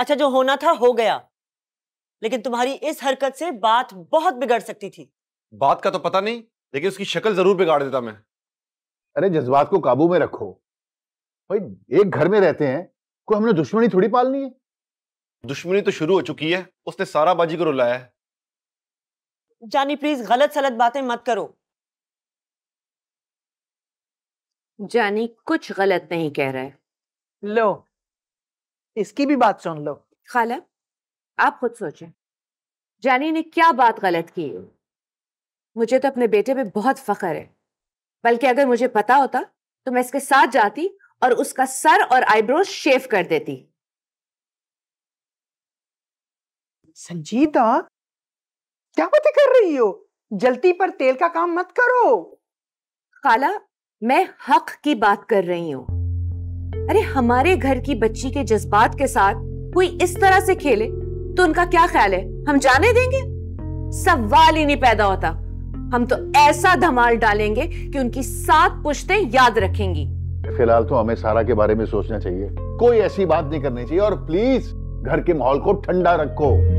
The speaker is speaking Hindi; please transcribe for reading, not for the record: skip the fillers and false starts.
अच्छा जो होना था हो गया, लेकिन तुम्हारी इस हरकत से बात बहुत बिगड़ सकती थी। बात का तो पता नहीं, लेकिन उसकी शक्ल जरूर बिगाड़ देता मैं। अरे जज्बात को काबू में रखो भाई, एक घर में रहते हैं, कोई हमने दुश्मनी थोड़ी पालनी है। दुश्मनी तो शुरू हो चुकी है, उसने सारा बाजी को रुलाया है। जानी प्लीज गलत सलत बातें मत करो। जानी कुछ गलत नहीं कह रहा है। लो इसकी भी बात सुन लो। खाला आप खुद सोचें, जानी ने क्या बात गलत की है? मुझे तो अपने बेटे पे बहुत फख्र है, बल्कि अगर मुझे पता होता तो मैं इसके साथ जाती और उसका सर और आईब्रोज शेव कर देती। संजीदा क्या बातें कर रही हो, जलती पर तेल का काम मत करो। खाला मैं हक की बात कर रही हूँ। अरे हमारे घर की बच्ची के जज्बात के साथ कोई इस तरह से खेले तो उनका क्या ख्याल है, हम जाने देंगे? सवाल ही नहीं पैदा होता। हम तो ऐसा धमाल डालेंगे कि उनकी 7 पुश्तें याद रखेंगी। फिलहाल तो हमें सारा के बारे में सोचना चाहिए, कोई ऐसी बात नहीं करनी चाहिए, और प्लीज घर के माहौल को ठंडा रखो।